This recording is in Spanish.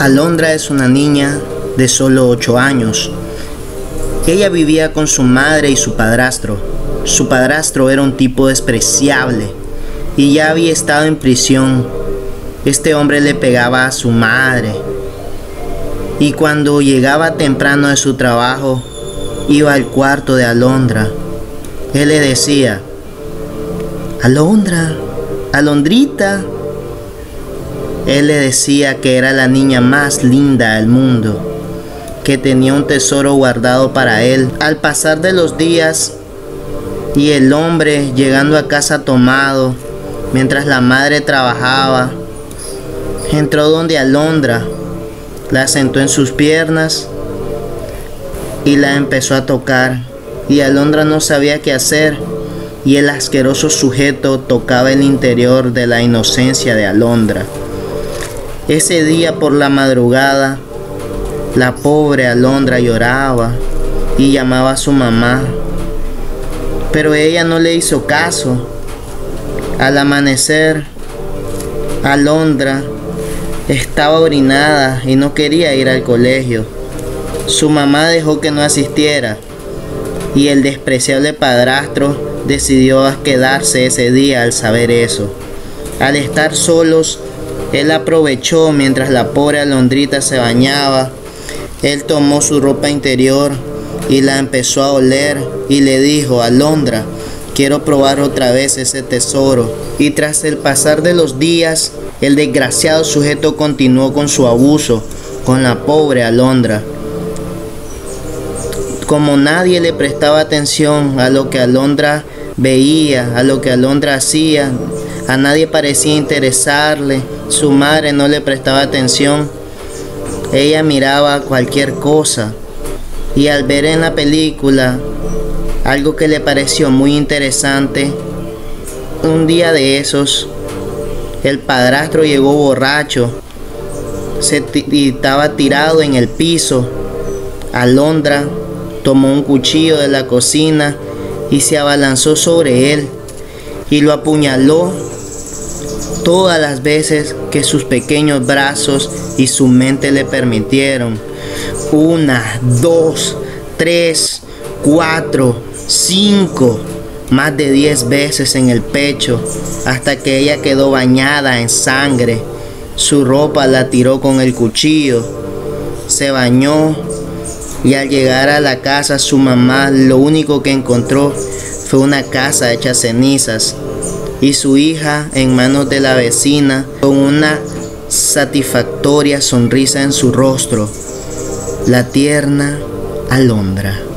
Alondra es una niña de solo 8 años. Ella vivía con su madre y su padrastro. Su padrastro era un tipo despreciable y ya había estado en prisión. Este hombre le pegaba a su madre y cuando llegaba temprano de su trabajo iba al cuarto de Alondra. Él le decía: Alondra, Alondrita. Él le decía que era la niña más linda del mundo, que tenía un tesoro guardado para él. Al pasar de los días y el hombre llegando a casa tomado, mientras la madre trabajaba, entró donde Alondra, la sentó en sus piernas y la empezó a tocar. Y Alondra no sabía qué hacer y el asqueroso sujeto tocaba el interior de la inocencia de Alondra. Ese día por la madrugada, la pobre Alondra lloraba y llamaba a su mamá, pero ella no le hizo caso. Al amanecer, Alondra estaba orinada y no quería ir al colegio. Su mamá dejó que no asistiera y el despreciable padrastro decidió quedarse ese día al saber eso. Al estar solos, él aprovechó mientras la pobre Alondrita se bañaba. Él tomó su ropa interior y la empezó a oler y le dijo: Alondra, quiero probar otra vez ese tesoro. Y tras el pasar de los días, el desgraciado sujeto continuó con su abuso con la pobre Alondra. Como nadie le prestaba atención a lo que Alondra veía, a lo que Alondra hacía, a nadie parecía interesarle, su madre no le prestaba atención. Ella miraba cualquier cosa y al ver en la película algo que le pareció muy interesante, un día de esos el padrastro llegó borracho, estaba tirado en el piso. Alondra tomó un cuchillo de la cocina y se abalanzó sobre él y lo apuñaló todas las veces que sus pequeños brazos y su mente le permitieron. 1, 2, 3, 4, 5, más de 10 veces en el pecho, hasta que ella quedó bañada en sangre. Su ropa la tiró con el cuchillo, se bañó y al llegar a la casa su mamá lo único que encontró fue una casa hecha cenizas y su hija en manos de la vecina con una satisfactoria sonrisa en su rostro, la tierna Alondra.